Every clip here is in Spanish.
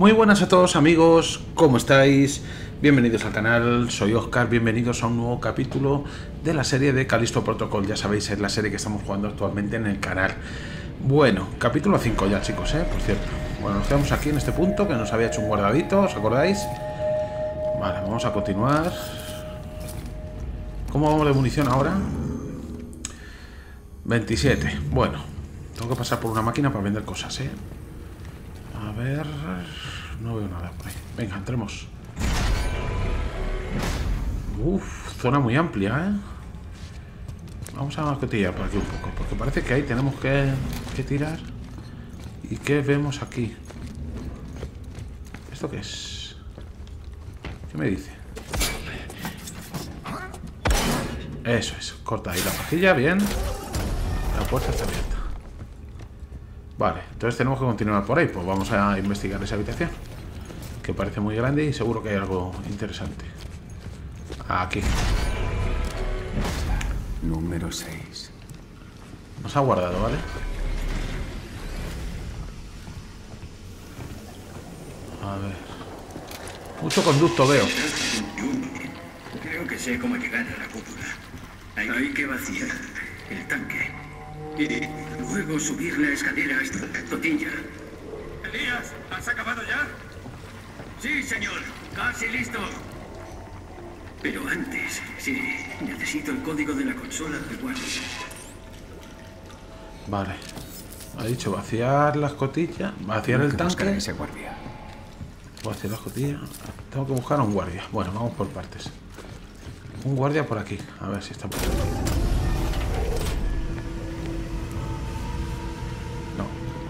Muy buenas a todos amigos, ¿cómo estáis? Bienvenidos al canal, soy Oscar, bienvenidos a un nuevo capítulo de la serie de Callisto Protocol. Ya sabéis, es la serie que estamos jugando actualmente en el canal. Bueno, capítulo 5 ya chicos, por cierto. Bueno, nos quedamos aquí en este punto que nos había hecho un guardadito, ¿os acordáis? Vale, vamos a continuar. ¿Cómo vamos de munición ahora? 27, bueno, tengo que pasar por una máquina para vender cosas, A ver, no veo nada por ahí. Venga, entremos. Uf, zona muy amplia, Vamos a cotillar por aquí un poco, porque parece que ahí tenemos que tirar. ¿Y qué vemos aquí? ¿Esto qué es? ¿Qué me dice? Eso es, corta ahí la pajilla, bien. La puerta está abierta. Vale, entonces tenemos que continuar por ahí. Pues vamos a investigar esa habitación, que parece muy grande y seguro que hay algo interesante. Aquí. Número 6. Nos ha guardado, ¿vale? A ver. Mucho conducto veo. Creo que sé cómo llegar a la cúpula. Hay que vaciar el tanque. Y luego subir la escalera hasta la totilla. Elías, ¿has acabado ya? Sí, señor. Casi listo. Pero antes, sí, necesito el código de la consola de guardia. Vale. Ha dicho vaciar las cotillas. Vaciar el tanque. Ese guardia. Vaciar las cotillas. Tengo que buscar a un guardia. Bueno, vamos por partes. Un guardia por aquí. A ver si está por aquí.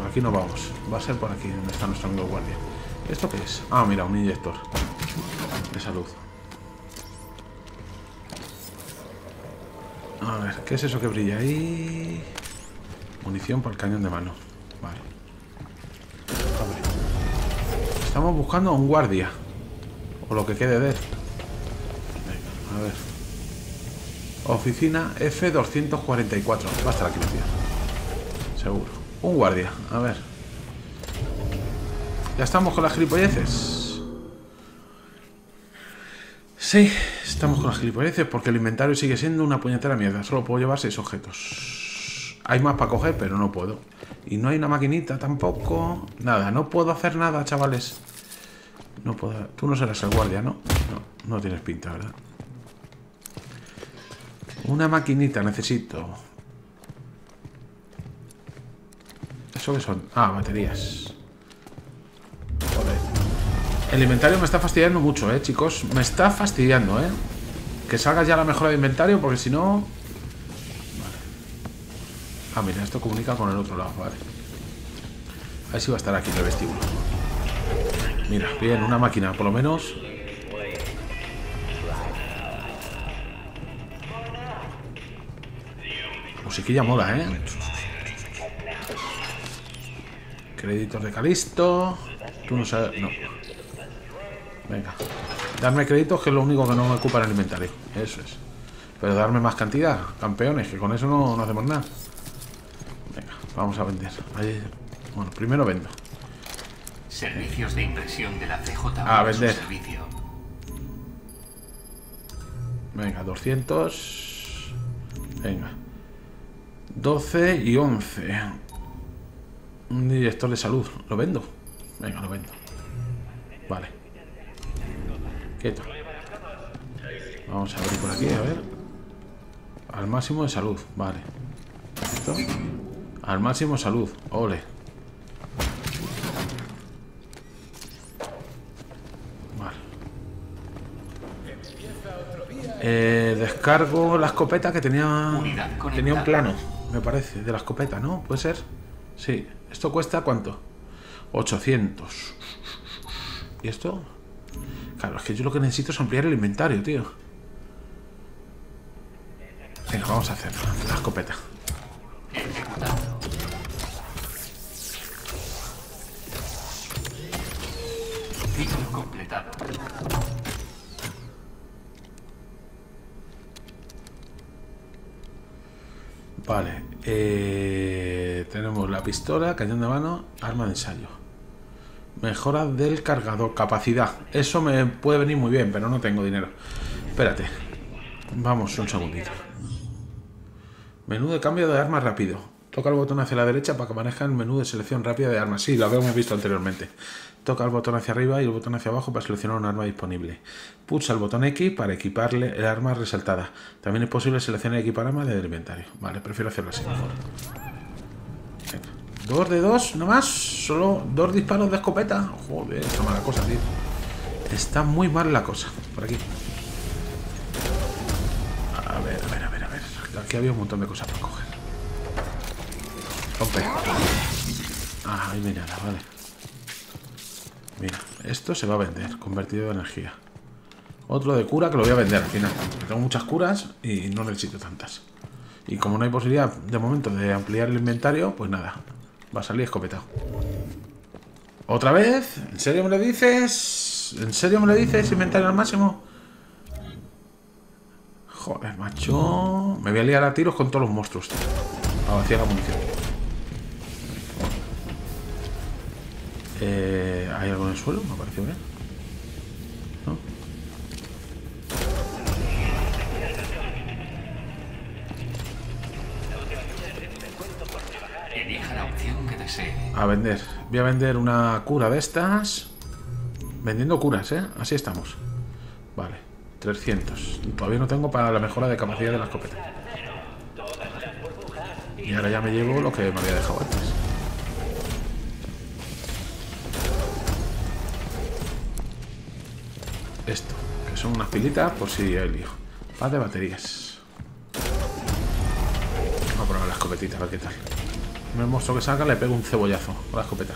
Aquí no vamos, va a ser por aquí donde está nuestro amigo guardia. ¿Esto qué es? Ah, mira, un inyector de salud. A ver, ¿qué es eso que brilla ahí? Munición para el cañón de mano. Vale. Abre. Estamos buscando a un guardia. O lo que quede de él. Venga, a ver. Oficina F244. Va a estar aquí, tío. Seguro. Un guardia, a ver. ¿Ya estamos con las gilipolleces? Sí, estamos con las gilipolleces porque el inventario sigue siendo una puñetera mierda. Solo puedo llevar 6 objetos. Hay más para coger, pero no puedo. Y no hay una maquinita tampoco. Nada, no puedo hacer nada, chavales. No puedo. Tú no serás el guardia, ¿no? No, no tienes pinta, ¿verdad? Una maquinita necesito. ¿Eso qué son? Ah, baterías. Joder. El inventario me está fastidiando mucho, chicos. Me está fastidiando, Que salga ya la mejora de inventario, porque si no... Vale. Ah, mira, esto comunica con el otro lado, vale. A ver si va a estar aquí en el vestíbulo. Mira, bien, una máquina, por lo menos. Musiquilla mola, Créditos de Callisto. Tú no sabes... No. Venga. Darme créditos, que es lo único que no me ocupa en el inventario. Eso es. Pero darme más cantidad, campeones, que con eso no hacemos nada. Venga, vamos a vender. Ahí... Bueno, primero vendo. Servicios de impresión de la CJ. A vender. Venga, 200. Venga. 12 y 11. Un director de salud. ¿Lo vendo? Venga, lo vendo. Vale. Quieto. Vamos a abrir por aquí, a ver. Al máximo de salud. Vale. Esto. Al máximo de salud. Ole. Vale. Descargo la escopeta que tenía un plano, me parece, de la escopeta, ¿no? ¿Puede ser? Sí, ¿esto cuesta cuánto? 800. ¿Y esto? Claro, es que yo lo que necesito es ampliar el inventario, tío. Venga, vamos a hacer la escopeta. Ciclo completado. Vale, tenemos la pistola, cañón de mano, arma de ensayo. Mejora del cargador, capacidad. Eso me puede venir muy bien, pero no tengo dinero. Espérate. Vamos, un segundito. Menú de cambio de armas rápido. Toca el botón hacia la derecha para que maneja el menú de selección rápida de armas. Sí, lo habíamos visto anteriormente. Toca el botón hacia arriba y el botón hacia abajo para seleccionar un arma disponible. Pulsa el botón X para equiparle el arma resaltada. También es posible seleccionar y equipar armas del inventario. Vale, prefiero hacerlo así mejor. Venga. 2 de 2, no más. Solo 2 disparos de escopeta. Joder, está mala cosa, tío. Está muy mal la cosa. Por aquí. A ver. Aquí había un montón de cosas para coger. Rompe. Ah, ahí mira, vale. Mira, esto se va a vender. Convertido de energía. Otro de cura que lo voy a vender al final. Tengo muchas curas y no necesito tantas. Y como no hay posibilidad de momento de ampliar el inventario, pues nada. Va a salir escopetado. ¿Otra vez? ¿En serio me lo dices? ¿En serio me lo dices? Inventario al máximo. Joder, macho. Me voy a liar a tiros con todos los monstruos, tío. A vaciar la munición. ¿Hay algo en el suelo? Me pareció bien. ¿No? A vender. Voy a vender una cura de estas. Vendiendo curas, ¿eh? Así estamos. Vale. 300. Todavía no tengo para la mejora de capacidad de la escopeta. Y ahora ya me llevo lo que me había dejado antes. Esto, que son unas pilitas por si hay lío. Paz de baterías. Vamos a probar la escopetita, a ver qué tal. El monstruo que saca le pego un cebollazo con la escopeta.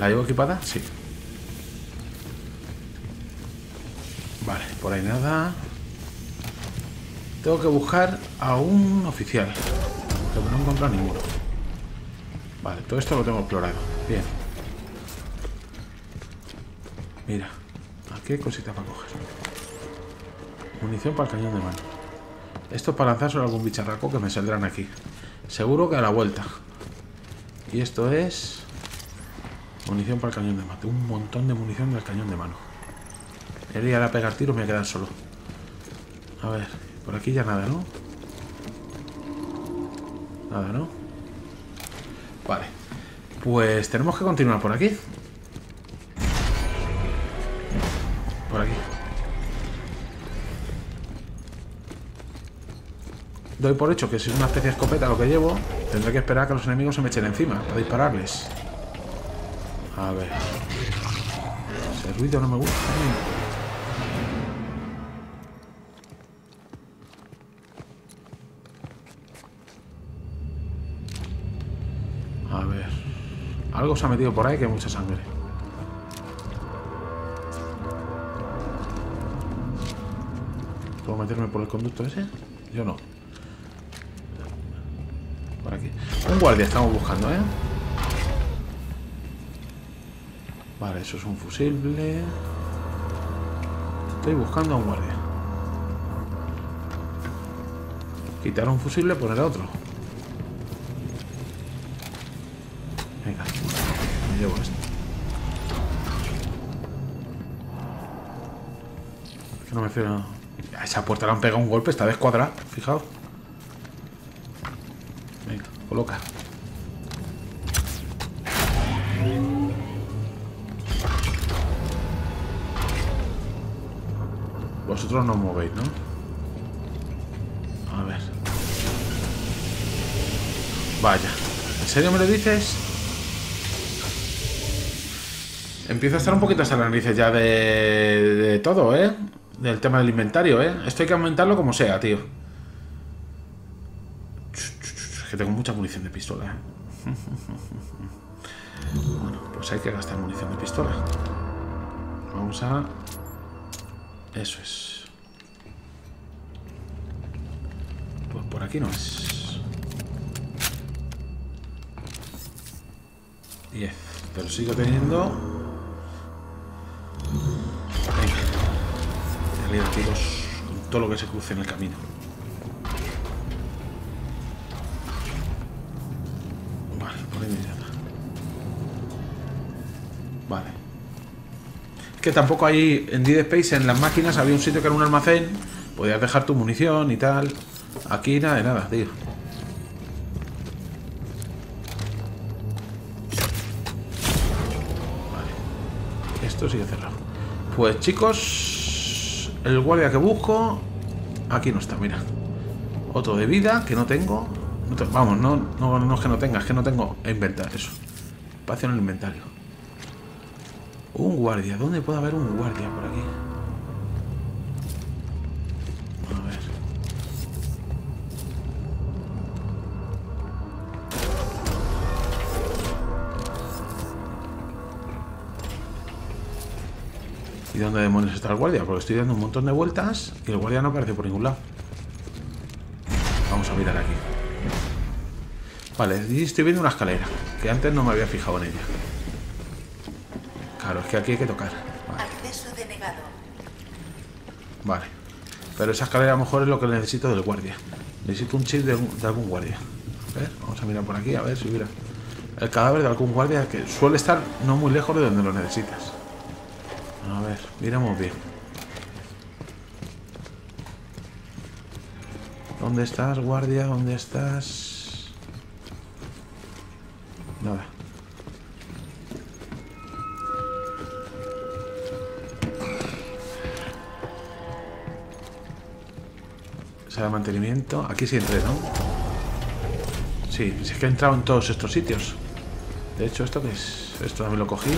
¿La llevo equipada? Sí. Vale, por ahí nada. Tengo que buscar a un oficial, pero no he encontrado ninguno. Vale, todo esto lo tengo explorado. Bien. Mira. ¿Qué cosita para coger? Munición para el cañón de mano. Esto es para lanzar sobre algún bicharraco que me saldrán aquí. Seguro que a la vuelta. Y esto es... munición para el cañón de mano. Un montón de munición del cañón de mano. El ir a pegar tiros me voy a quedar solo. A ver, por aquí ya nada, ¿no? Nada, ¿no? Vale. Pues tenemos que continuar por aquí. Por aquí. Doy por hecho que si es una especie de escopeta lo que llevo, tendré que esperar a que los enemigos se me echen encima para dispararles. A ver. Ese ruido no me gusta. A ver. Algo se ha metido por ahí que hay mucha sangre. ¿Puedo meterme por el conducto ese? Yo no. Por aquí. Un guardia estamos buscando, ¿eh? Vale, eso es un fusible. Estoy buscando a un guardia. Quitar un fusible, poner a otro. Venga, me llevo esto. Es que no me fío nada. A esa puerta le han pegado un golpe, está descuadrada, fijaos. Venga, coloca. Vosotros no os movéis, ¿no? A ver. Vaya. ¿En serio me lo dices? Empiezo a estar un poquito hasta las narices ya de todo, ¿eh? Del tema del inventario, ¿eh? Esto hay que aumentarlo como sea, tío. Es que tengo mucha munición de pistola, ¿eh? Bueno, pues hay que gastar munición de pistola. Vamos a... eso es. Pues por aquí no es. 10. Pero sigo teniendo... tiros con todo lo que se cruce en el camino. Vale, por ahí me llama. Vale. Es que tampoco hay... En Dead Space, en las máquinas, había un sitio que era un almacén. Podías dejar tu munición y tal. Aquí nada de nada, tío. Vale. Esto sigue cerrado. Pues, chicos... El guardia que busco... Aquí no está, mira. Otro de vida que no tengo. Vamos, no es que no tenga, es que no tengo inventario. Eso. Espacio en el inventario. Un guardia. ¿Dónde puede haber un guardia por aquí? A ver. ¿Y dónde demonios está el guardia? Porque estoy dando un montón de vueltas y el guardia no aparece por ningún lado. Vamos a mirar aquí. Vale, estoy viendo una escalera, que antes no me había fijado en ella. Claro, es que aquí hay que tocar. Vale. Acceso denegado. Vale. Pero esa escalera a lo mejor es lo que necesito del guardia. Necesito un chip de algún guardia. A ver, vamos a mirar por aquí, a ver si hubiera... El cadáver de algún guardia que suele estar no muy lejos de donde lo necesitas. A ver, miramos bien. ¿Dónde estás, guardia? ¿Dónde estás? Nada. Sala de mantenimiento. Aquí sí entré, ¿no? Sí, es que he entrado en todos estos sitios. De hecho, ¿esto qué es? Esto también lo cogí.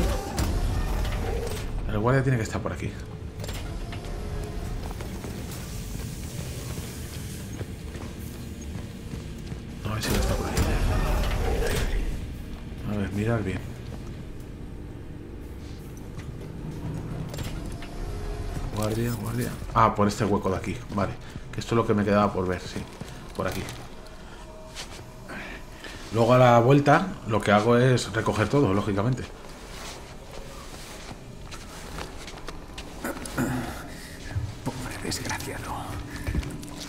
El guardia tiene que estar por aquí. A ver si no está por aquí. A ver, mirad bien. Guardia, guardia. Ah, por este hueco de aquí. Vale. Que esto es lo que me quedaba por ver, sí. Por aquí. Luego a la vuelta lo que hago es recoger todo, lógicamente.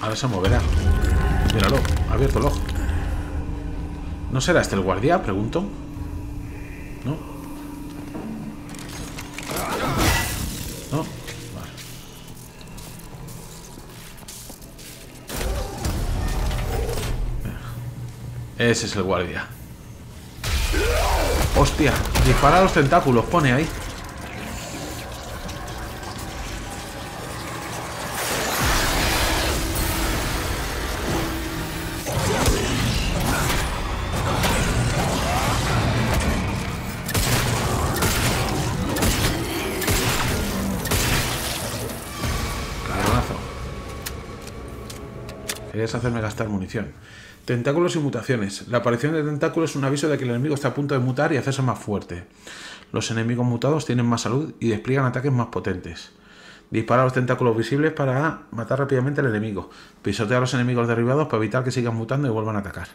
Ahora se moverá. Míralo, ha abierto el ojo. ¿No será este el guardia? Pregunto. ¿No? ¿No? Vale. Ese es el guardia. ¡Hostia! Dispara los tentáculos, pone ahí. Hacerme gastar munición. Tentáculos y mutaciones. La aparición de tentáculos es un aviso de que el enemigo está a punto de mutar y hacerse más fuerte. Los enemigos mutados tienen más salud y despliegan ataques más potentes. Dispara los tentáculos visibles para matar rápidamente al enemigo. Pisotea a los enemigos derribados para evitar que sigan mutando y vuelvan a atacar.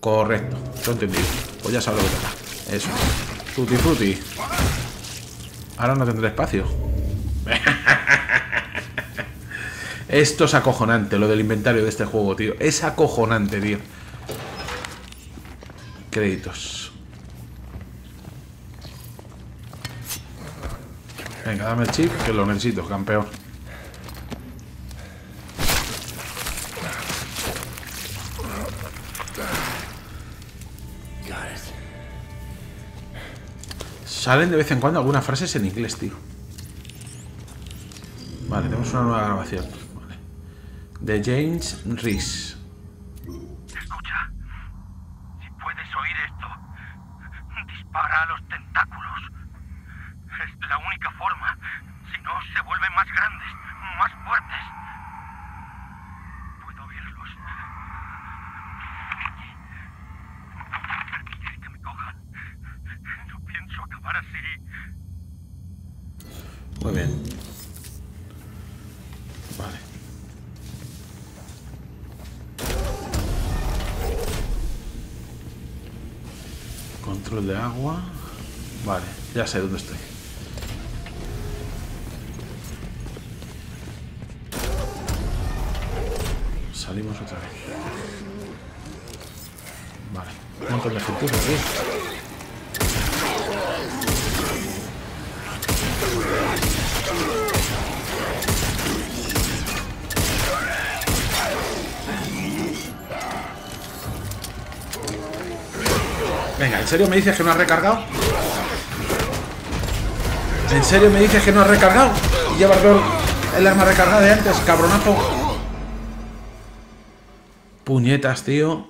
Correcto, lo he entendido. Pues ya sabes lo que toca. Eso. Tutti frutti. Ahora no tendré espacio. Esto es acojonante, lo del inventario de este juego, tío. Es acojonante, tío. Créditos. Venga, dame el chip, que lo necesito, campeón. Salen de vez en cuando algunas frases en inglés, tío. Vale, tenemos una nueva grabación. De James Reese. Escucha, si puedes oír esto, dispara a los tentáculos. Es la única forma, si no se vuelven más grandes, más fuertes. Puedo oírlos. Permitir que me cojan. No pienso acabar así. Muy bien. Control de agua. Vale, ya sé dónde estoy. Salimos otra vez. Vale, un montón de gente, ¿sí? Venga, ¿en serio me dices que no has recargado? ¿En serio me dices que no has recargado? Y llevas el arma recargada de antes, cabronazo. Puñetas, tío. O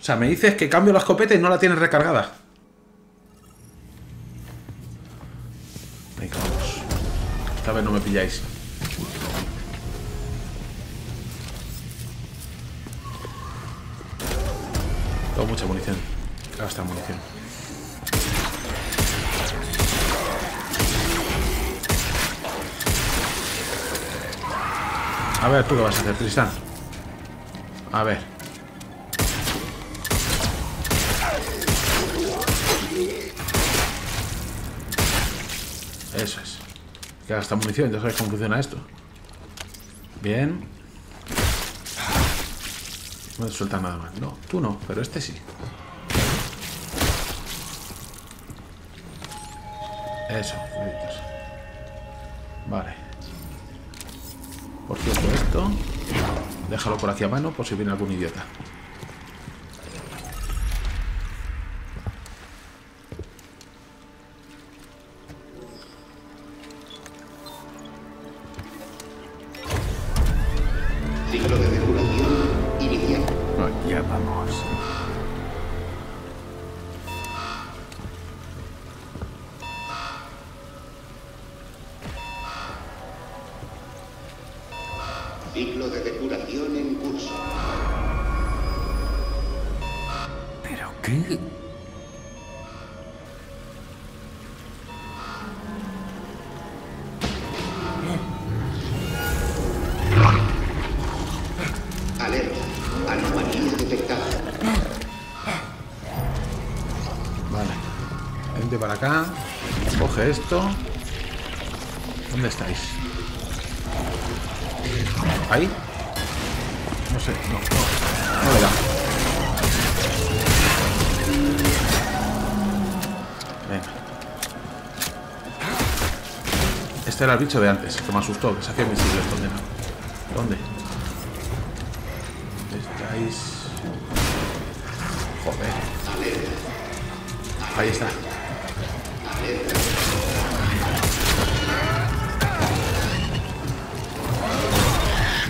sea, me dices que cambio la escopeta y no la tienes recargada. Venga, vamos. Esta vez no me pilláis. Tengo mucha munición. Gasta munición. A ver, ¿tú qué vas a hacer, Tristán? A ver. Eso es. Que gasta munición, ya sabes cómo funciona esto. Bien. No te suelta nada más. No, tú no, pero este sí. Eso, fritos. Vale. Por cierto, esto... Déjalo por aquí a mano por si viene algún idiota. Ciclo de depuración inicial. Allá vamos. Ciclo de depuración en curso. ¿Pero qué? Alerta. Anomalía detectada. Vale. Vente para acá. Coge esto. ¿Dónde estáis? ¿Ahí? No sé, no le da. Venga. Este era el bicho de antes, que me asustó, que se hacía invisible. ¿Dónde? ¿Dónde? Estáis... Joder. Ahí está.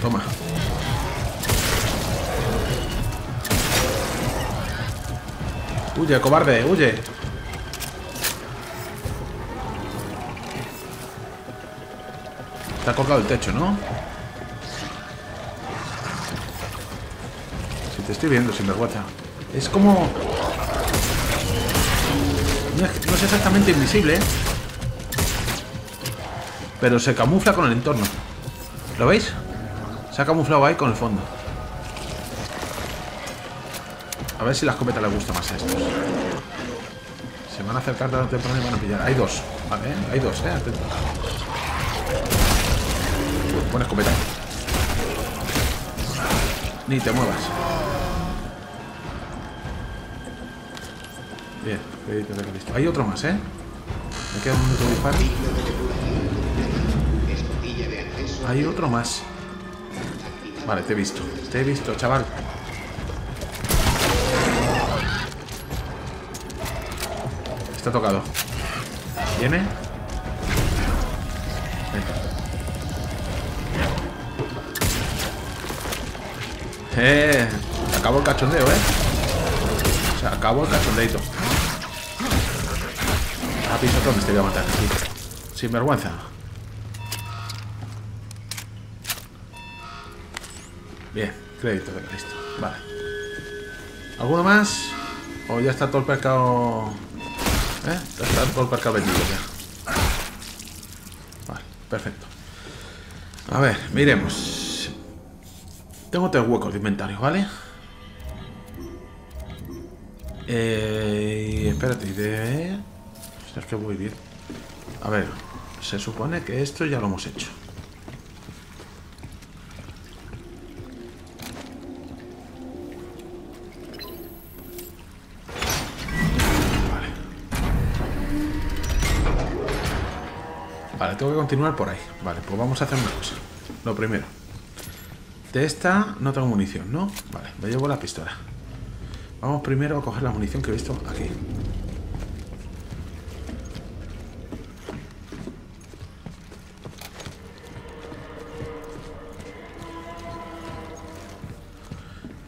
Toma. Huye, cobarde, huye. Está colgado el techo, ¿no? Si te estoy viendo, sinvergüenza. Es como... No es exactamente invisible, ¿eh? Pero se camufla con el entorno. ¿Lo veis? Se ha camuflado ahí con el fondo. A ver si la escopeta le gusta más a estos. Se van a acercar tarde o temprano y van a pillar. Hay dos, vale, hay dos, atento. Buena escopeta. Ni te muevas. Bien, listo. Hay otro más, Me queda un minuto de disparo. Hay otro más. Vale, te he visto, chaval. Está tocado. ¿Viene? Venga. Se acabó el cachondeo, Se acabó el cachondeito. A pisotones te voy a matar, sí. Sin vergüenza. Bien, crédito de Callisto. Vale. ¿Alguno más? O ya está todo el pescado. Ya está todo el pescado vendido ya. Vale, perfecto. A ver, miremos. Tengo 3 huecos de inventario, ¿vale? Espérate, es que voy bien. A ver, se supone que esto ya lo hemos hecho. Vale, tengo que continuar por ahí. Vale, pues vamos a hacer una cosa. Lo primero. De esta no tengo munición, ¿no? Vale, me llevo la pistola. Vamos primero a coger la munición que he visto aquí.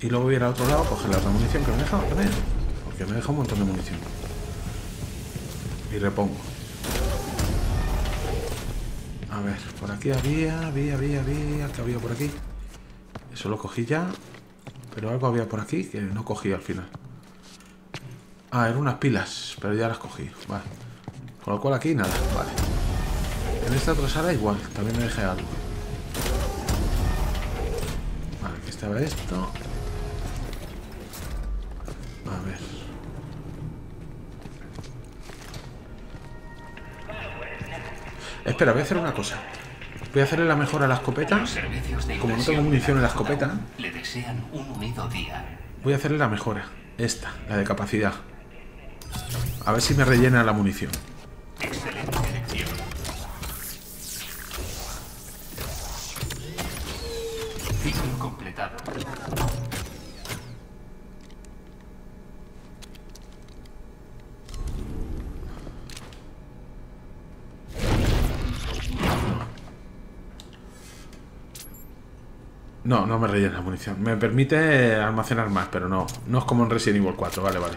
Y luego voy a ir al otro lado a coger la otra munición que me deja también. Porque me deja un montón de munición. Y repongo. A ver, por aquí había. ¿Qué había por aquí? Eso lo cogí ya. Pero algo había por aquí que no cogí al final. Ah, eran unas pilas. Pero ya las cogí. Vale. Con lo cual aquí nada. Vale. En esta otra sala igual. También me dejé algo. Vale, aquí estaba esto. A ver. Espera, voy a hacer una cosa. Voy a hacerle la mejora a las escopetas. Como no tengo munición en la escopeta, voy a hacerle la mejora. Esta, la de capacidad. A ver si me rellena la munición. No, no me rellena la munición. Me permite almacenar más, pero no es como en Resident Evil 4. Vale, vale.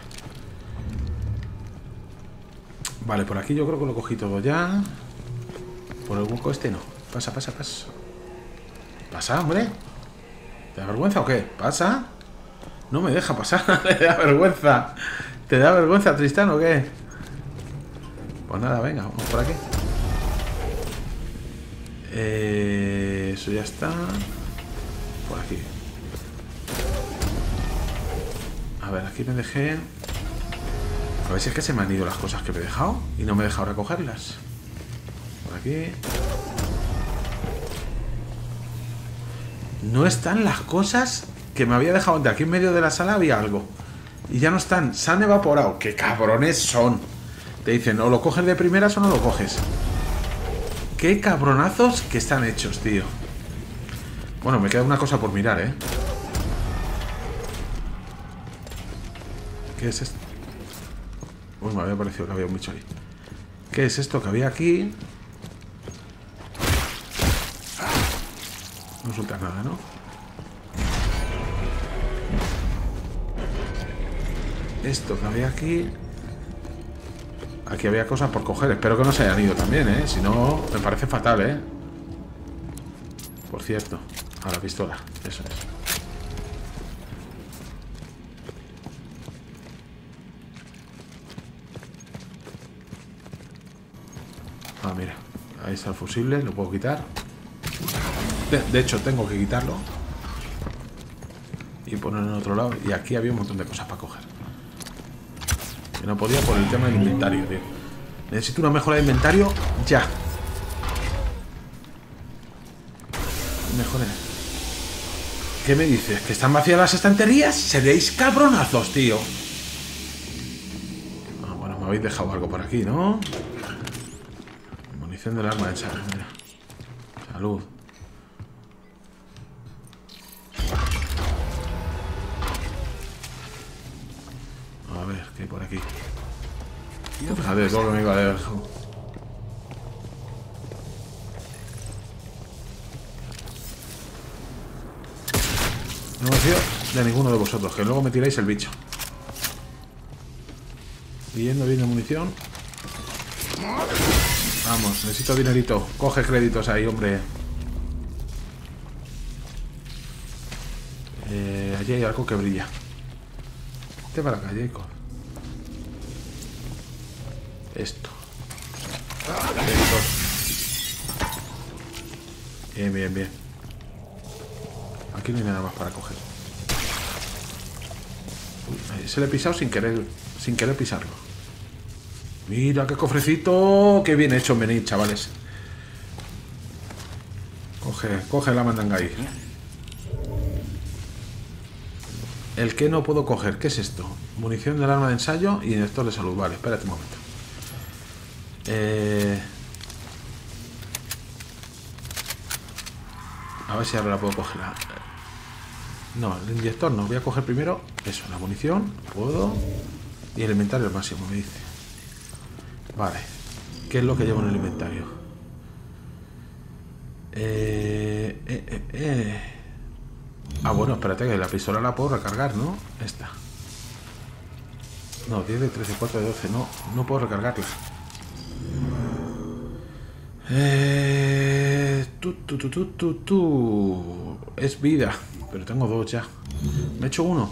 Vale, por aquí yo creo que lo cogí todo ya. Por el hueco este no. Pasa, pasa, pasa. Pasa, hombre. ¿Te da vergüenza o qué? Pasa. No me deja pasar. Te da vergüenza. ¿Te da vergüenza, Tristán, o qué? Pues nada, venga, vamos por aquí. Eso ya está. Por aquí. A ver, aquí me dejé. A ver si es que se me han ido las cosas que me he dejado y no me he dejado recogerlas. Por aquí. No están las cosas que me había dejado antes. Aquí en medio de la sala había algo y ya no están, se han evaporado. ¡Qué cabrones son! Te dicen, o lo coges de primeras o no lo coges. ¡Qué cabronazos que están hechos, tío! Bueno, me queda una cosa por mirar, ¿eh? ¿Qué es esto? Uy, me había parecido que había un bicho ahí. ¿Qué es esto que había aquí? No suelta nada, ¿no? Esto que había aquí... Aquí había cosas por coger. Espero que no se hayan ido también, ¿eh? Si no, me parece fatal, ¿eh? Por cierto... A la pistola, eso es. Ah, mira. Ahí está el fusible, lo puedo quitar. De hecho, tengo que quitarlo. Y ponerlo en otro lado. Y aquí había un montón de cosas para coger. Que no podía por el tema del inventario, tío. Necesito una mejora de inventario ya. Mejora. ¿Qué me dices? ¿Que están vacías las estanterías? ¡Seréis cabronazos, tío! Ah, bueno, me habéis dejado algo por aquí, ¿no? Munición del arma hecha. Mira. Salud. A ver, ¿qué hay por aquí? Joder, todo lo que me iba a dejar. No me fío de ninguno de vosotros, que luego me tiráis el bicho. Yendo bien de munición. Vamos, necesito dinerito. Coge créditos ahí, hombre. Allí hay algo que brilla. Este para acá, Jacob. Esto. Bien, bien, bien. Aquí no hay nada más para coger. Uy, se le he pisado sin querer pisarlo. Mira qué cofrecito. Qué bien hecho, venid, chavales. Coge la mandanga ahí. El que no puedo coger, ¿qué es esto? Munición del arma de ensayo y inyector de salud. Vale, espérate un momento. A ver si ahora la puedo coger. No, el inyector no. Voy a coger primero eso, la munición. Puedo. Y el inventario al máximo, me dice. Vale. ¿Qué es lo que llevo en el inventario? Ah, bueno, espérate, que la pistola la puedo recargar, ¿no? Esta. No, 10 de 13, 4 de 12. No, no puedo recargarla. Es vida. Pero tengo dos ya. Me he hecho uno.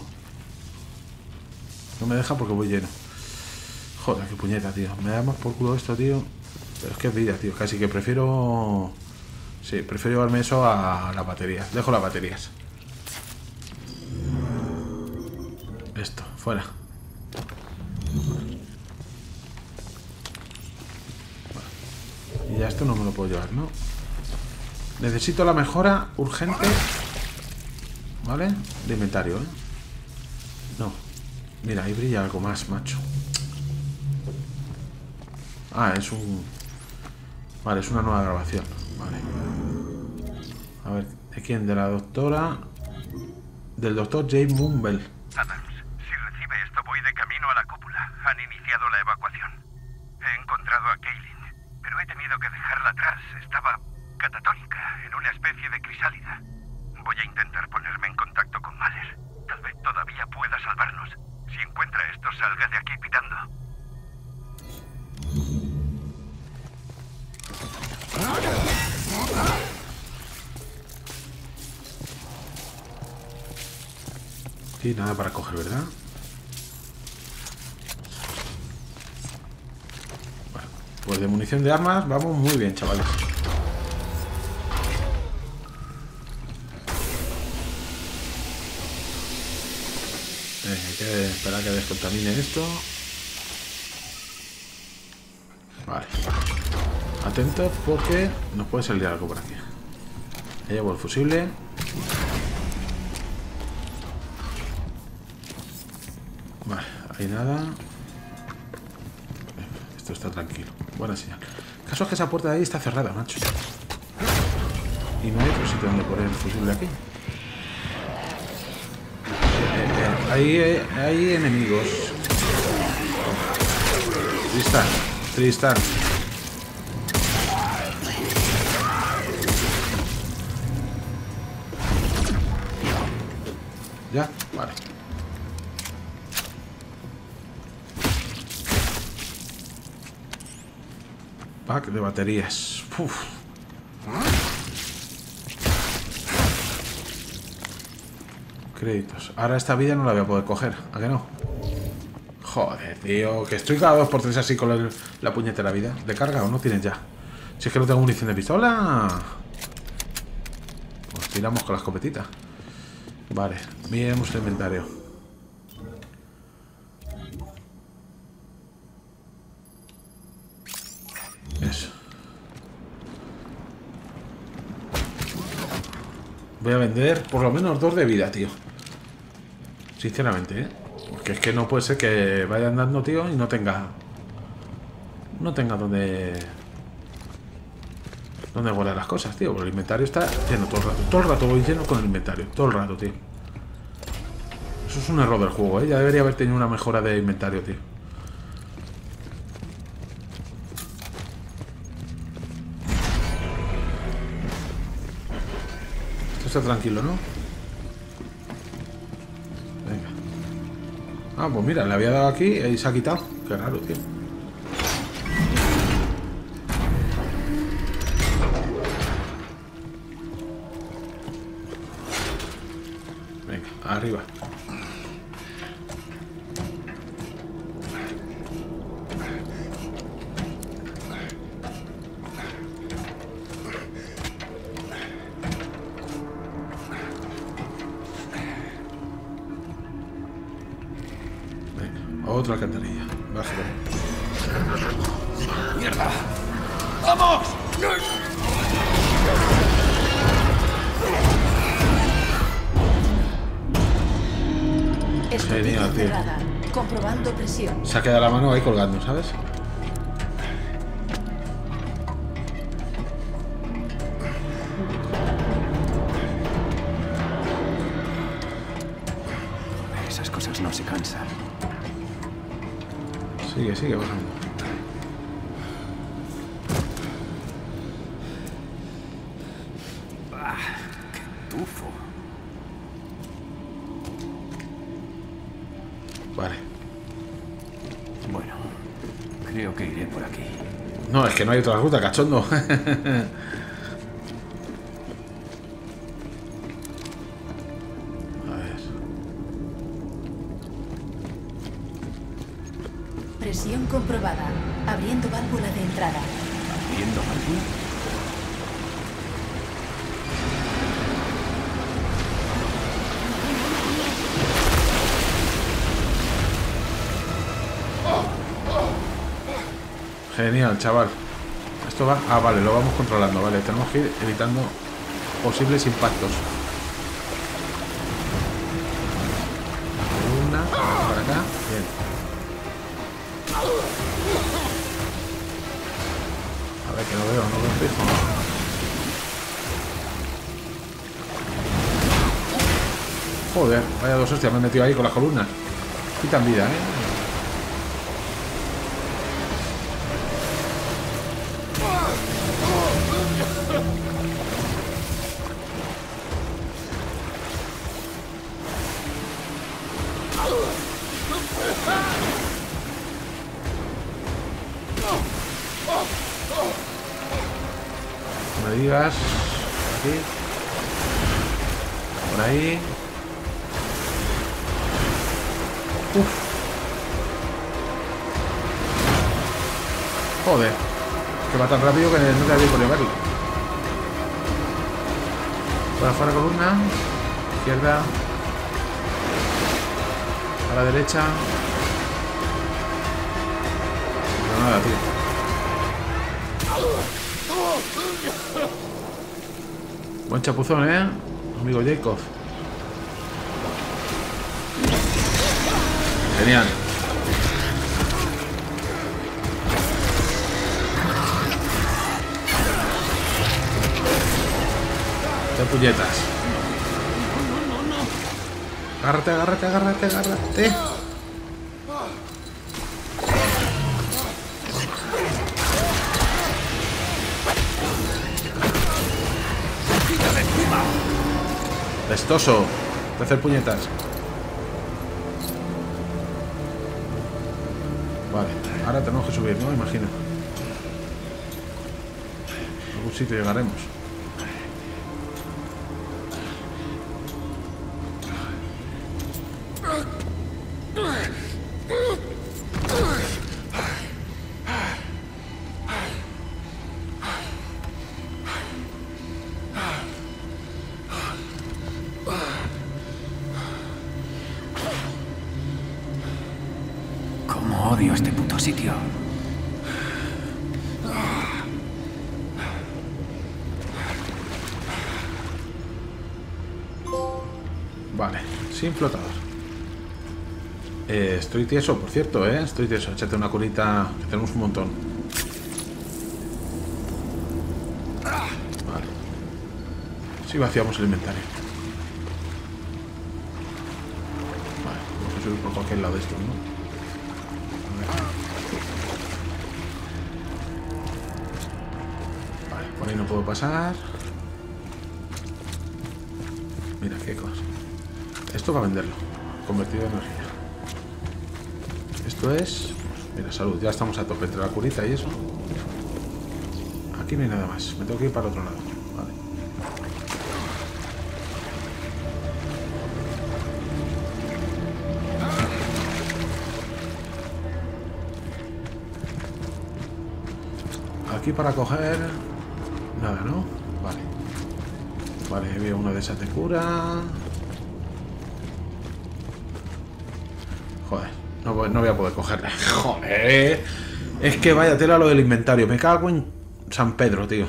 No me deja porque voy lleno. Joder, qué puñeta, tío. Me da más por culo esto, tío. Pero es que es vida, tío. Casi que prefiero... Sí, prefiero llevarme eso a las baterías. Dejo las baterías. Esto, fuera. Bueno. Y ya esto no me lo puedo llevar, ¿no? Necesito la mejora urgente. ¿Vale? De inventario, ¿eh? No. Mira, ahí brilla algo más, macho. Ah, es un... Vale, es una nueva grabación. Vale. A ver, ¿de quién? De la doctora... Del doctor James Bumble. Adams, si recibe esto, voy de camino a la cúpula. Han iniciado la evacuación. He encontrado a Kaylin, pero he tenido que dejarla atrás. Estaba catatónica, en una especie de crisálida. Voy a intentar ponerme en contacto con Maller. Tal vez todavía pueda salvarnos. Si encuentra esto, salga de aquí pitando. Y nada para coger, ¿verdad? Bueno, pues de munición de armas vamos muy bien, chavales. Hay que esperar a que descontamine esto. Vale. Atentos porque nos puede salir algo por aquí. Ya llevo el fusible. Vale, ahí nada. Esto está tranquilo. Buena señal. El caso es que esa puerta de ahí está cerrada, macho. Y no hay otro sitio donde poner el fusible aquí. Hay enemigos. Tristan, Tristan. Ya, vale. Pack de baterías. Uf. Créditos. Ahora esta vida no la voy a poder coger. ¿A que no? Joder, tío. Que estoy cada 2 por 3 así con la puñetera vida. ¿De carga o no tienes ya? Si es que no tengo munición de pistola. Pues tiramos con la escopetita. Vale. Miremos el inventario. Eso. Voy a vender por lo menos 2 de vida, tío. Sinceramente, ¿eh? Porque es que no puede ser que vaya andando, tío, y no tenga donde guardar las cosas, tío. Porque el inventario está lleno todo el rato. Todo el rato voy lleno con el inventario. Todo el rato, tío. Eso es un error del juego, ¿eh? Ya debería haber tenido una mejora de inventario, tío. Esto está tranquilo, ¿no? Ah, pues mira, le había dado aquí y se ha quitado. Qué raro, tío. Venga, arriba. Otra alcantarilla. Baja. ¡Mierda! ¡Vamos! Genial, tío. Comprobando presión. Se ha quedado la mano ahí colgando, ¿sabes? no se cansa. Sigue, sigue bajando. Ah, ¡qué tufo! Vale. Bueno, creo que iré por aquí. No, es que no hay otra ruta, cachondo. Comprobada. Abriendo válvula de entrada. ¿Abriendo válvula? Genial, chaval. Esto va... Ah, vale, lo vamos controlando. Vale, tenemos que ir evitando posibles impactos. Una, por acá. Bien. A ver, que no veo, no veo fijo. Joder, vaya dos hostias, me he metido ahí con las columnas. Quitan vida, ¿eh? Por ahí. Uf. Joder, que va tan rápido que no te había podido verlo. Para afuera columna, izquierda, a la derecha. Pero nada, tío. Buen chapuzón, ¿eh? Amigo Jacob. Genial. ¡Qué puñetas! Agárrate, agárrate, agárrate, agárrate. Testoso, de hacer puñetas. Vale, ahora tenemos que subir, ¿no? Imagino. A algún sitio llegaremos. Vale, sin flotador. Estoy tieso, por cierto, ¿eh? Estoy tieso. Échate una curita, que tenemos un montón. Vale. Sí, vaciamos el inventario. Vale, vamos a subir por cualquier lado de estos, ¿no? Vale, por ahí no puedo pasar. Mira, qué cosa. Esto va a venderlo. Convertido en energía. Esto es... Mira, salud. Ya estamos a tope entre la curita y eso. Aquí no hay nada más. Me tengo que ir para otro lado. Vale. Aquí para coger... Nada, ¿no? Vale. Vale, había una de esas de cura... Joder, no voy a poder cogerla. Joder. Es que vaya tela lo del inventario. Me cago en San Pedro, tío.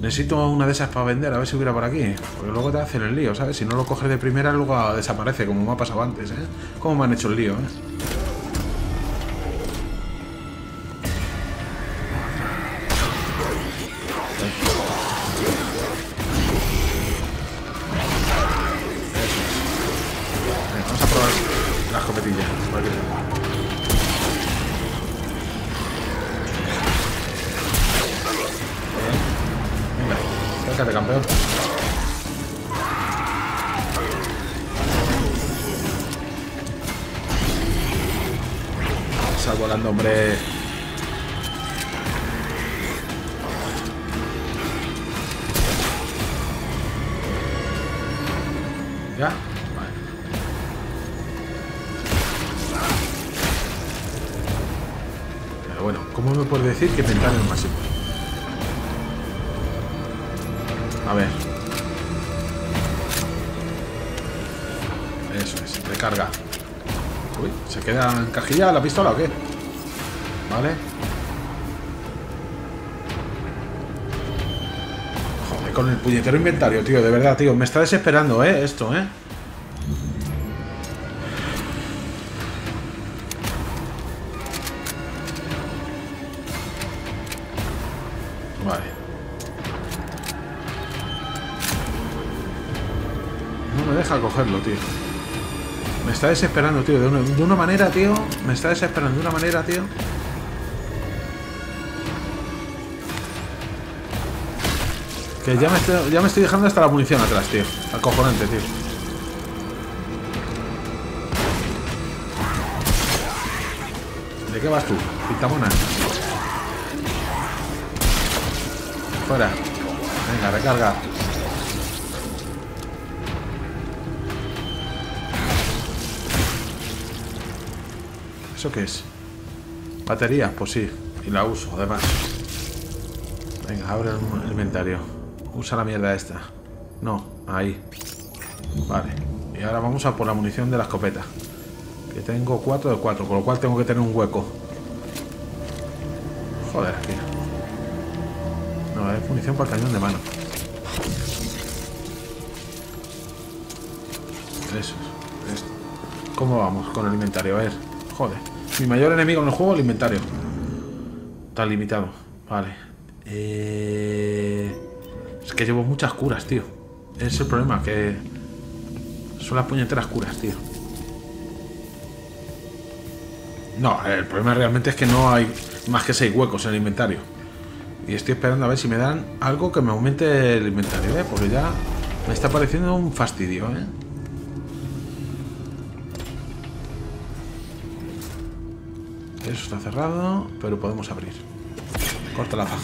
Necesito una de esas para vender. A ver si hubiera por aquí. Porque luego te hacen el lío, ¿sabes? Si no lo coges de primera, luego desaparece. Como me ha pasado antes, ¿eh? Como me han hecho el lío, ¿eh? Vamos a probar. zapatilla. Vale. Venga, sácate, campeón. Sal volando, hombre. ¿Ya? Bueno, ¿cómo me puedes decir que tentar el máximo? A ver. Eso es, recarga. Uy, ¿se queda en cajilla la pistola o qué? Vale. Joder, con el puñetero inventario, tío, de verdad, tío. Me está desesperando, esto, cogerlo, tío. Me está desesperando, tío. De una manera, tío. Me está desesperando de una manera, tío. Que ya me estoy dejando hasta la munición atrás, tío. Acojonante, tío. ¿De qué vas tú? Pintamona. Fuera. Venga, recarga. ¿Eso qué es? ¿Batería? Pues sí. Y la uso, además. Venga, abre el inventario. Usa la mierda esta. No, ahí. Vale. Y ahora vamos a por la munición de la escopeta. Que tengo 4 de 4, con lo cual tengo que tener un hueco. Joder, aquí. No, es munición para el cañón de mano. Eso. ¿Cómo vamos con el inventario? A ver. Joder, mi mayor enemigo en el juego, el inventario. Está limitado. Vale. Es que llevo muchas curas, tío. Ese es el problema, que son las puñeteras curas, tío. No, el problema realmente es que no hay más que 6 huecos en el inventario. Y estoy esperando a ver si me dan algo que me aumente el inventario, porque ya me está pareciendo un fastidio, Eso está cerrado, pero podemos abrir. Corta la faja.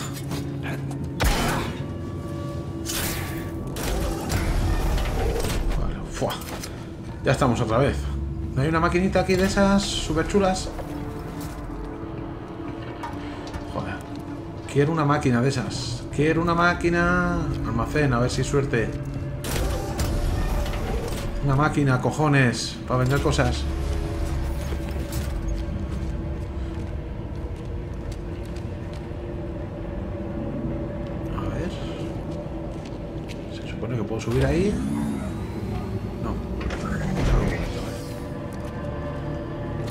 Vale, ¡fua! Ya estamos otra vez. ¿No hay una maquinita aquí de esas súper chulas? Joder. Quiero una máquina de esas. Quiero una máquina. Almacén, a ver si hay suerte. Una máquina, cojones, para vender cosas. Subir ahí. No.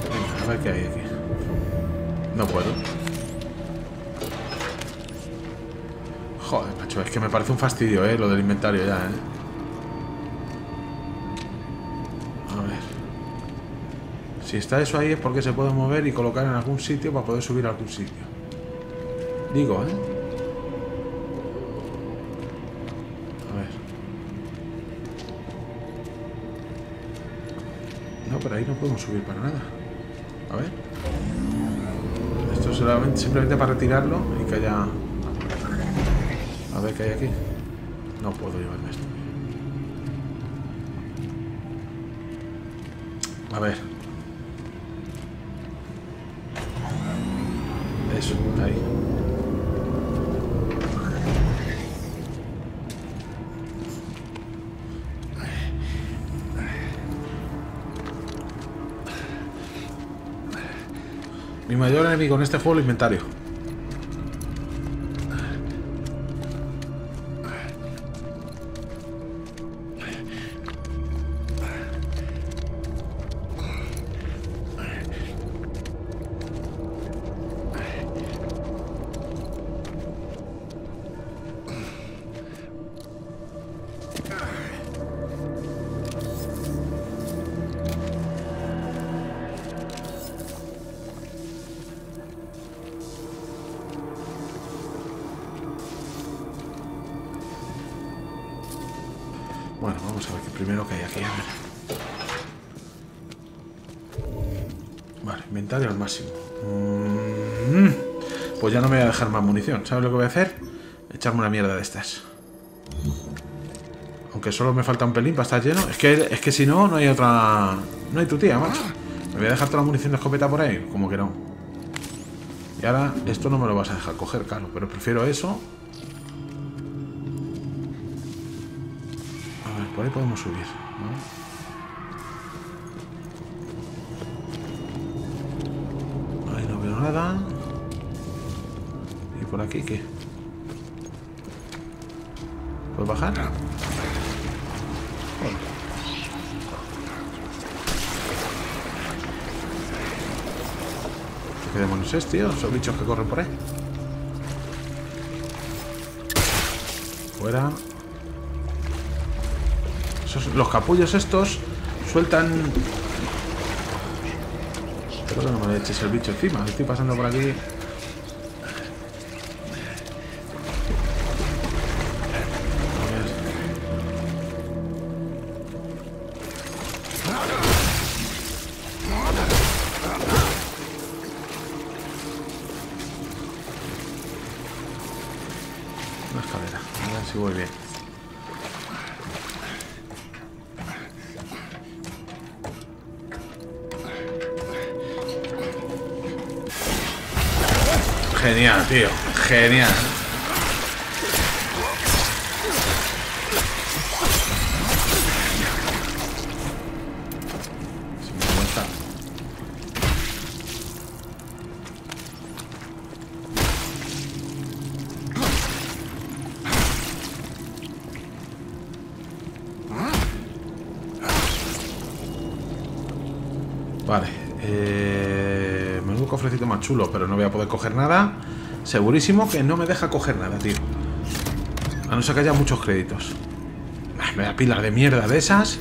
Venga, a ver qué hay aquí. No puedo. Joder, macho, es que me parece un fastidio, lo del inventario ya, A ver. Si está eso ahí es porque se puede mover y colocar en algún sitio para poder subir a algún sitio. Digo, Pero ahí no podemos subir para nada. A ver. Esto es simplemente para retirarlo y que haya... A ver qué hay aquí. No puedo llevarme esto. A ver. Eso, ahí. Mi mayor enemigo en este juego, el inventario. vamos a ver qué primero que hay aquí, a ver. Vale, inventario al máximo. Pues ya no me voy a dejar más munición. ¿Sabes lo que voy a hacer? Echarme una mierda de estas. Aunque solo me falta un pelín para estar lleno. Es que si no, no hay otra... No hay tu tía, macho. Me voy a dejar toda la munición de escopeta por ahí. Como que no. Y ahora esto no me lo vas a dejar coger, claro. Pero prefiero eso. A ver, por ahí podemos subir, ¿no? Ahí no veo nada. ¿Y por aquí qué? ¿Puedo bajar? ¿Qué demonios es, tío? Son bichos que corren por ahí. Fuera. Los capullos estos sueltan... Espero que no me le eches el bicho encima. Estoy pasando por aquí. Genial, tío. Genial. Sin vergüenza. Vale. Menudo cofrecito más chulo, pero no voy a poder coger nada. Segurísimo que no me deja coger nada, tío. A no ser que haya muchos créditos. Me da pila de mierda de esas.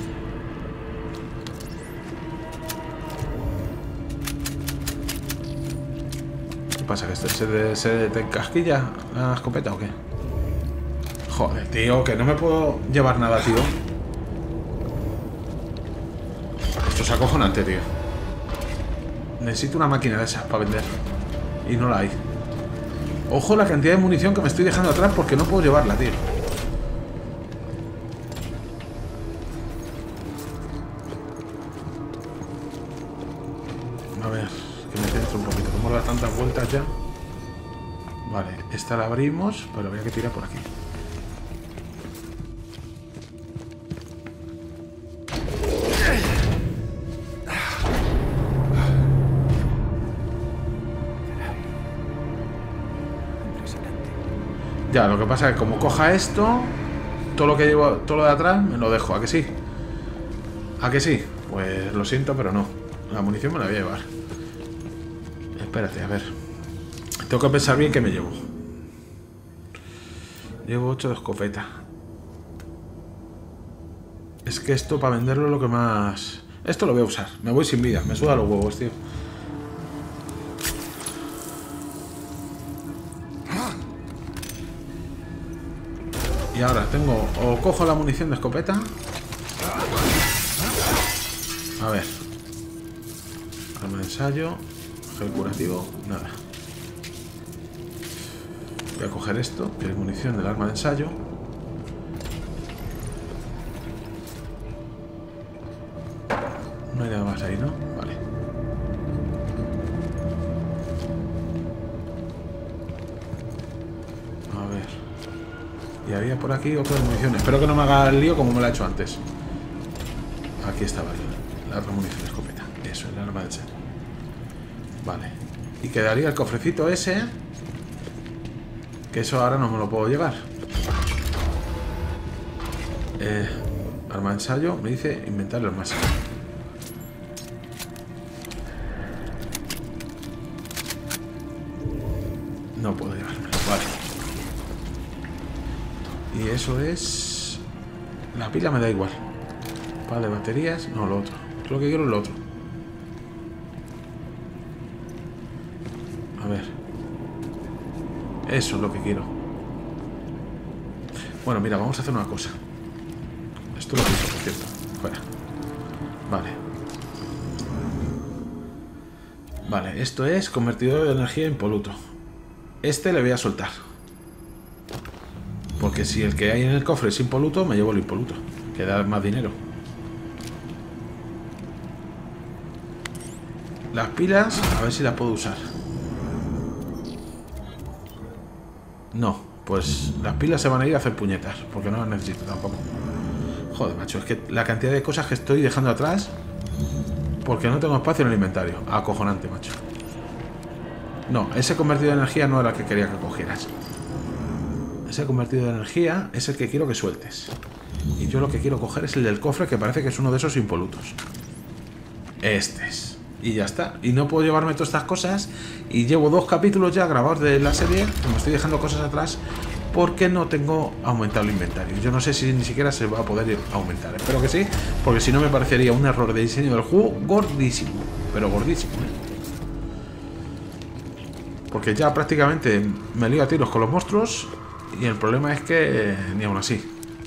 ¿Qué pasa? ¿Que se te encasquilla la escopeta o qué? Joder, tío, que no me puedo llevar nada, tío. Esto es acojonante, tío. Necesito una máquina de esas para vender. Y no la hay. Ojo la cantidad de munición que me estoy dejando atrás porque no puedo llevarla, tío. A ver, que me centro un poquito. Como da tantas vueltas ya. Vale, esta la abrimos, pero habría que tirar por aquí. Ya, lo que pasa es que como coja esto, todo lo que llevo, todo lo de atrás, me lo dejo. ¿A que sí? ¿A que sí? Pues lo siento, pero no. La munición me la voy a llevar. Espérate, a ver. Tengo que pensar bien qué me llevo. Llevo 8 de escopeta. Es que esto para venderlo es lo que más... Esto lo voy a usar. Me voy sin vida. Me suda los huevos, tío. Y ahora tengo, o cojo la munición de escopeta. A ver. Arma de ensayo. Gel curativo. Nada. Voy a coger esto, que es munición del arma de ensayo. No hay nada más ahí, ¿no? Vale. A ver. Y había por aquí otras municiones. Espero que no me haga el lío como me lo ha hecho antes. Aquí estaba la otra munición de escopeta. Eso, el arma de ensayo. Vale. Y quedaría el cofrecito ese. Que eso ahora no me lo puedo llevar. Arma de ensayo. Me dice inventario al máximo. No puedo llevarme. Vale. Y eso es... La pila me da igual. Vale, baterías... No, lo otro. Lo que quiero es lo otro. A ver. Eso es lo que quiero. Bueno, mira, vamos a hacer una cosa. Tú lo has visto, ¿cierto? Fuera. Vale. Vale, esto es convertidor de energía impoluto. Este le voy a soltar. Porque si el que hay en el cofre es impoluto, me llevo el impoluto. Que da más dinero. Las pilas, a ver si las puedo usar. No, pues las pilas se van a ir a hacer puñetas, porque no las necesito tampoco. Joder, macho, es que la cantidad de cosas que estoy dejando atrás porque no tengo espacio en el inventario. Acojonante, macho. No, ese convertido de energía no era el que quería que cogieras. Ese convertido de energía es el que quiero que sueltes. Y yo lo que quiero coger es el del cofre, que parece que es uno de esos impolutos. Este es. Y ya está. Y no puedo llevarme todas estas cosas. Y llevo 2 capítulos ya grabados de la serie. Me estoy dejando cosas atrás porque no tengo aumentado el inventario. Yo no sé si ni siquiera se va a poder aumentar. Espero que sí, porque si no me parecería un error de diseño del juego gordísimo. Pero gordísimo, ¿eh? Porque ya prácticamente me lío a tiros con los monstruos. Y el problema es que ni aún así.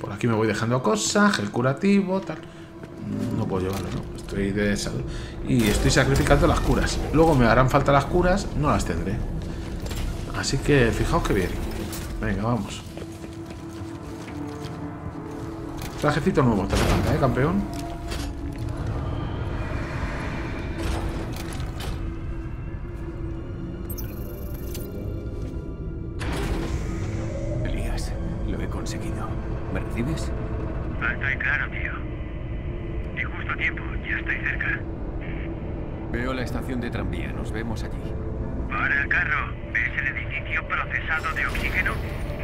Por aquí me voy dejando cosas, el curativo, tal. No puedo llevarlo, ¿no? Estoy de salud. Y estoy sacrificando las curas. Luego me harán falta las curas, no las tendré. Así que fijaos que bien. Venga, vamos. Trajecito nuevo te hace falta, campeón. Elías, lo he conseguido. ¿Me recibes? Estoy claro, tío. Y justo a tiempo, ya estoy cerca. Veo la estación de tranvía, nos vemos allí. Para el carro, ¿ves el edificio procesado de oxígeno?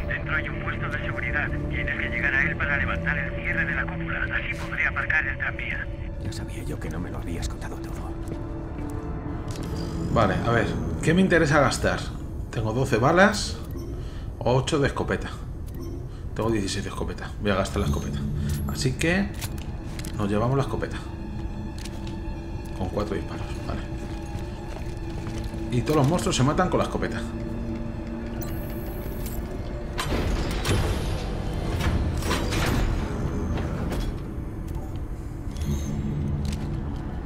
Dentro hay un puesto de seguridad. Tienes que llegar a él para levantar el cierre de la cúpula. Así podré aparcar el tranvía. Ya sabía yo que no me lo habías contado todo. Vale, a ver, ¿qué me interesa gastar? Tengo 12 balas o 8 de escopeta. Tengo 16 de escopeta, voy a gastar la escopeta. Así que... nos llevamos la escopeta. Con 4 disparos, vale. Y todos los monstruos se matan con la escopeta. Vale.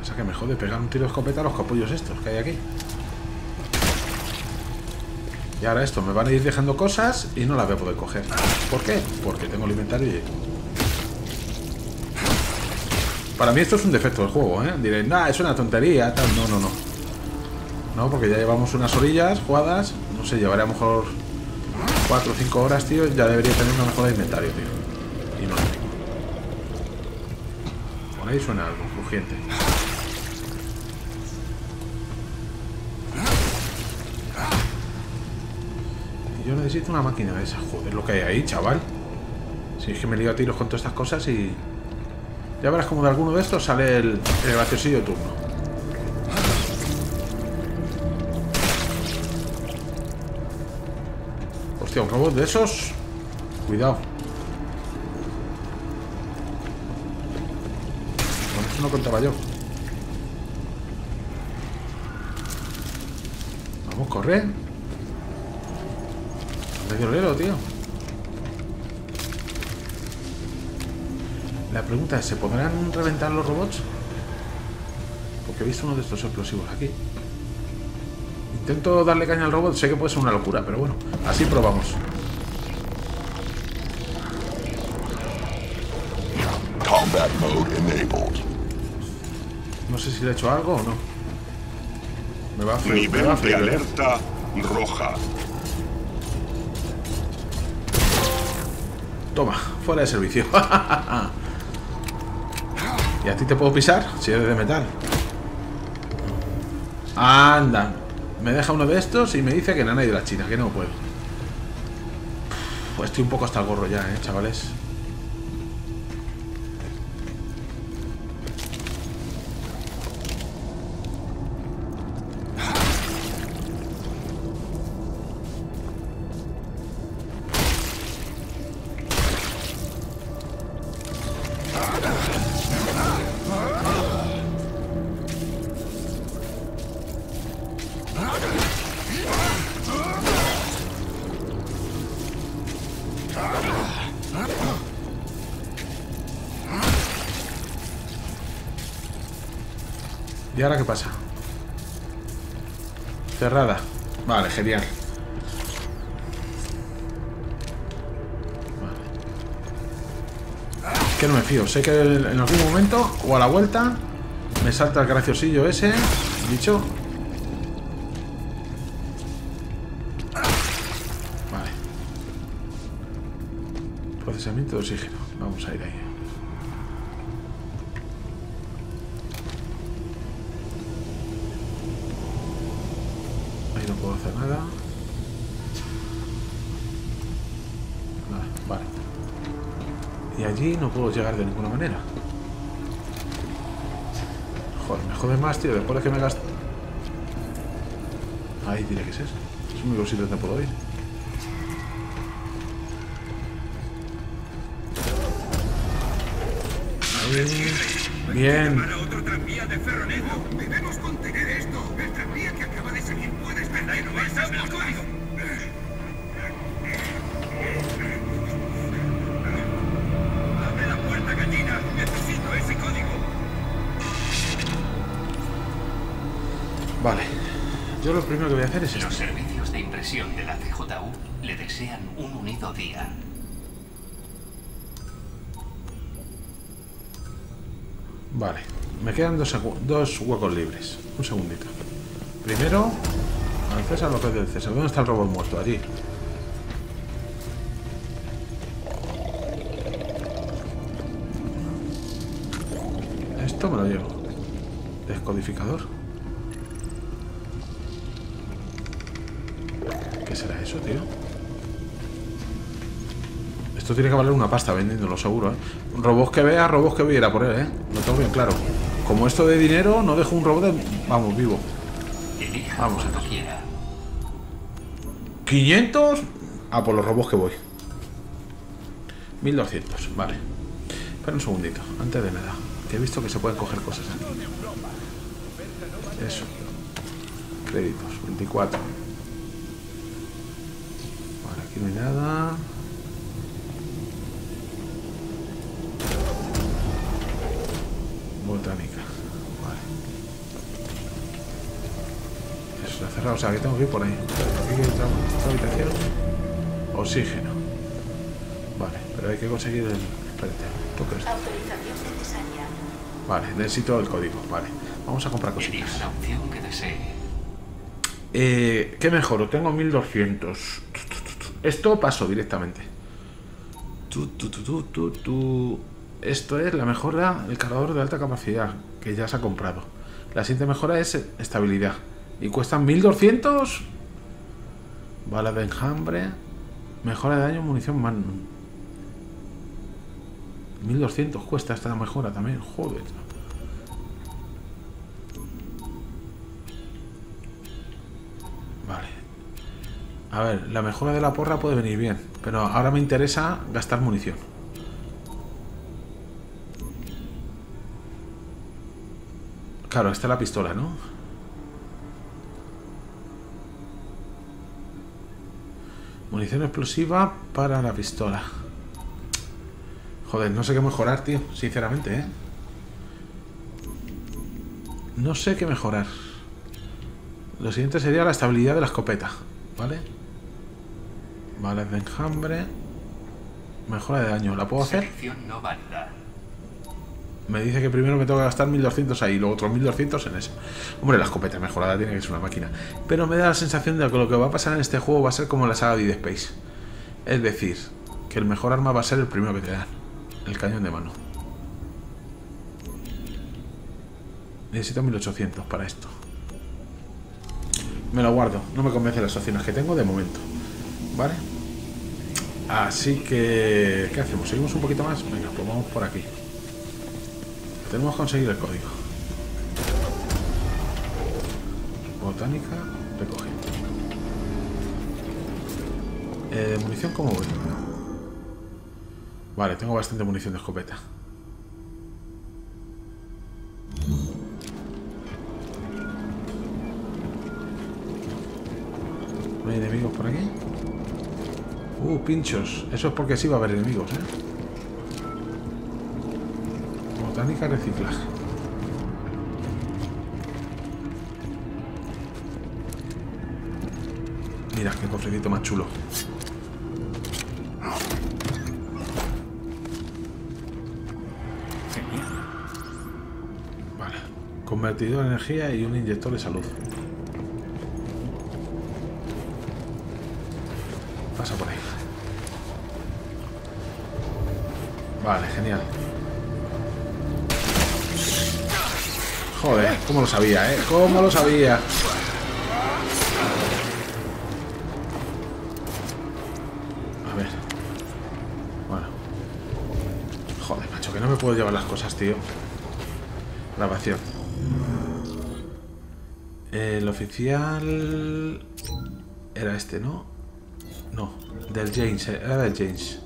Pasa que me jode pegar un tiro de escopeta a los capullos estos que hay aquí. Y ahora esto, me van a ir dejando cosas y no las voy a poder coger. ¿Por qué? Porque tengo el inventario y... Para mí esto es un defecto del juego, ¿eh? Diréis, nah, es una tontería, tal... No, no, no. No, porque ya llevamos unas horillas jugadas. No sé, llevaré a lo mejor 4 o 5 horas, tío. Ya debería tener una mejora de inventario, tío. Y no lo tengo. Por ahí suena algo crujiente. Yo necesito una máquina de esas. Joder, lo que hay ahí, chaval. Si es que me lío a tiros con todas estas cosas y... Ya verás como de alguno de estos sale el graciosillo de turno. Hostia, un robot de esos. Cuidado. Con eso no contaba yo. Vamos, corre. De violero, tío. La pregunta es, ¿se podrán reventar los robots? Porque he visto uno de estos explosivos aquí. Intento darle caña al robot. Sé que puede ser una locura, pero bueno, así probamos. Combat mode enabled. No sé si le he hecho algo o no. Me va a freír. Nivel me va a freír, de alerta roja. Toma, fuera de servicio. ¿Y a ti te puedo pisar? Si eres de metal. Anda. Me deja uno de estos y me dice que no hay de la China, que no puedo. Pues estoy un poco hasta el gorro ya, chavales. ¿Y ahora qué pasa? Cerrada. Vale, genial. Vale. Es que no me fío. Sé que en algún momento o a la vuelta me salta el graciosillo ese. Dicho. Vale. Procesamiento de oxígeno. Vamos a ir ahí. Hacer nada. Nada, vale. Y allí no puedo llegar de ninguna manera. Joder, me jode más, tío, después de que me gasto. Ahí tiene que ser. Es un único sitio donde puedo ir. Bien. Debemos contener esto. El tranvía que acaba de salir puede esperar y no es evacuado. Abre la puerta, gallina. Necesito ese código. Vale. Yo lo primero que voy a hacer es esto. Los servicios de impresión de la CJU le desean un unido día. Vale, me quedan dos huecos libres. Un segundito. Primero, al César lo que es del César. ¿Dónde está el robot muerto? Allí. Esto me lo llevo. Descodificador. ¿Qué será eso, tío? Esto tiene que valer una pasta vendiéndolo, seguro, ¿eh? Robots que vea, robots que viera por él, ¿eh? Lo tengo bien claro. Como esto de dinero, no dejo un robot de... Vamos, vivo. Vamos a ver. 500. Ah, por los robots que voy. 1200, vale. Espera un segundito, antes de nada. Que he visto que se pueden coger cosas aquí. Eso. Créditos, 24. Vale, aquí no hay nada. Botánica, vale. Eso está cerrado, o sea que tengo que ir por ahí. Aquí entramos en esta habitación. Oxígeno. Vale, pero hay que conseguir el... Espérate, toca esto. Autorización necesaria. Vale, necesito el código, vale. Vamos a comprar cositas. La opción que desee. ¿Qué mejoro? Tengo 1200. Esto paso directamente. Esto es la mejora del cargador de alta capacidad, que ya se ha comprado. La siguiente mejora es estabilidad. Y cuestan 1200. Bala de enjambre. Mejora de daño, munición magnum. 1200 cuesta esta mejora también, joder. Vale. A ver, la mejora de la porra puede venir bien, pero ahora me interesa gastar munición. Claro, está la pistola, ¿no? Munición explosiva para la pistola. Joder, no sé qué mejorar, tío. Sinceramente, ¿eh? No sé qué mejorar. Lo siguiente sería la estabilidad de la escopeta, ¿vale? Balas de enjambre. Mejora de daño. ¿La puedo hacer? Selección no válida. Me dice que primero me tengo que gastar 1200 ahí, luego otros 1200 en eso. Hombre, la escopeta mejorada tiene que ser una máquina. Pero me da la sensación de que lo que va a pasar en este juego va a ser como la saga de Dead Space. Es decir, que el mejor arma va a ser el primero que te dan. El cañón de mano. Necesito 1800 para esto. Me lo guardo. No me convence las opciones que tengo de momento. ¿Vale? Así que... ¿Qué hacemos? ¿Seguimos un poquito más? Venga, pues vamos por aquí. Tenemos que conseguir el código. Botánica, recogido. Munición, ¿cómo voy? Vale, tengo bastante munición de escopeta. ¿No hay enemigos por aquí? Pinchos. Eso es porque sí va a haber enemigos, ¿eh? Botánica, reciclaje. Mira, qué cofrecito más chulo. Vale. Convertidor de energía y un inyector de salud. Pasa por ahí. Vale, genial. Joder, cómo lo sabía, ¿eh? Cómo lo sabía. A ver. Bueno. Joder, macho, que no me puedo llevar las cosas, tío. Grabación. El oficial... Era este, ¿no? No, del James. Era del James.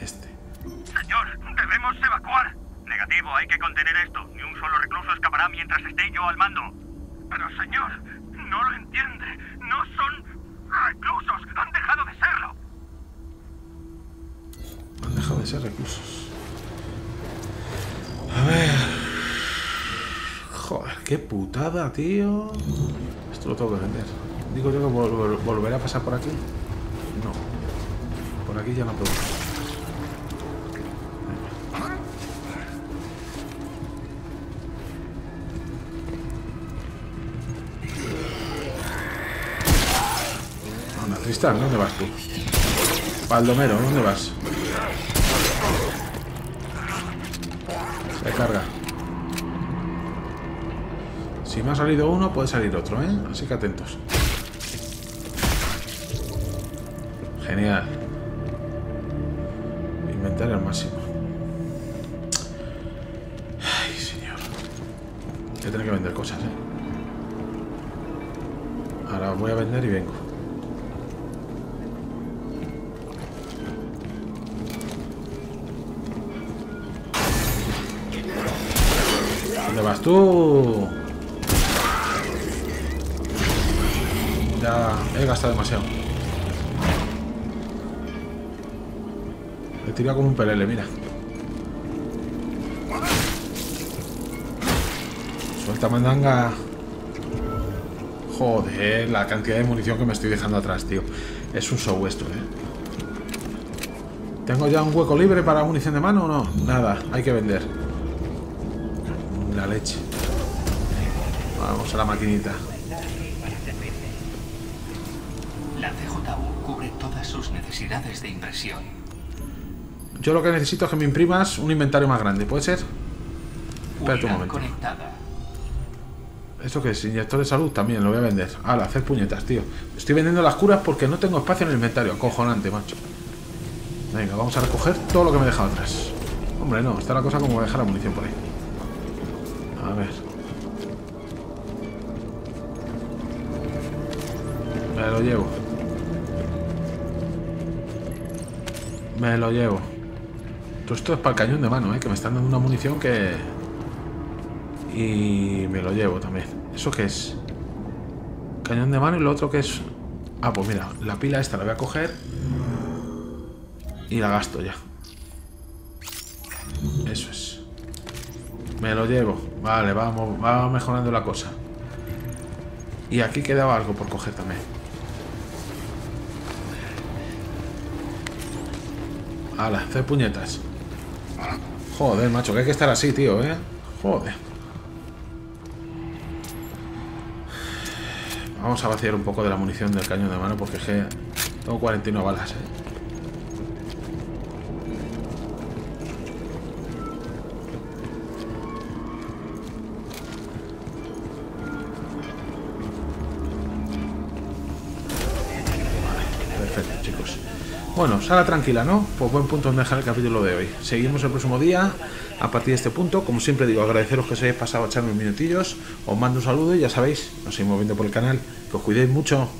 Este. Señor, debemos evacuar. Negativo, hay que contener esto. Ni un solo recluso escapará mientras esté yo al mando. Pero señor, no lo entiende. No son reclusos. Han dejado de serlo. Han dejado de ser reclusos. A ver. Joder, qué putada, tío. Esto lo tengo que vender. Digo yo que volveré a pasar por aquí. No. Por aquí ya no puedo. Anda, Tristán, ¿dónde vas tú? Baldomero, ¿dónde vas? Se carga. Si me ha salido uno, puede salir otro, ¿eh? Así que atentos. Genial. Inventario al máximo. Ay, señor. Voy a tener que vender cosas, ¿eh? Ahora voy a vender y vengo. ¿Dónde vas tú? Ya he gastado demasiado. Me tira como un pelele, mira. Suelta mandanga. Joder, la cantidad de munición que me estoy dejando atrás, tío. Es un show esto, eh. ¿Tengo ya un hueco libre para munición de mano o no? Nada, hay que vender. La leche. Vamos a la maquinita. La CJU cubre todas sus necesidades de impresión. Yo lo que necesito es que me imprimas un inventario más grande, ¿puede ser? Espérate un momento. Conectada. ¿Esto qué es? Inyector de salud también, lo voy a vender. Ala, hacer puñetas, tío. Estoy vendiendo las curas porque no tengo espacio en el inventario. Cojonante, macho. Venga, vamos a recoger todo lo que me he dejado atrás. Hombre, no, está la cosa como voy a dejar la munición por ahí. A ver. Me lo llevo. Me lo llevo. Todo esto es para el cañón de mano, ¿eh? Que me están dando una munición que... Y me lo llevo también. ¿Eso qué es? Cañón de mano y lo otro que es... Ah, pues mira, la pila esta la voy a coger. Y la gasto ya. Eso es. Me lo llevo. Vale, vamos, va mejorando la cosa. Y aquí quedaba algo por coger también. Ala, hacer puñetas. Joder, macho, que hay que estar así, tío, ¿eh? Joder. Vamos a vaciar un poco de la munición del cañón de mano porque es que tengo 49 balas, ¿eh? Vale, perfecto, chicos. Bueno, sala tranquila, ¿no? Pues buen punto en dejar el capítulo de hoy. Seguimos el próximo día a partir de este punto. Como siempre digo, agradeceros que os hayáis pasado a echarme unos minutillos. Os mando un saludo y ya sabéis, nos seguimos viendo por el canal. Que os cuidéis mucho.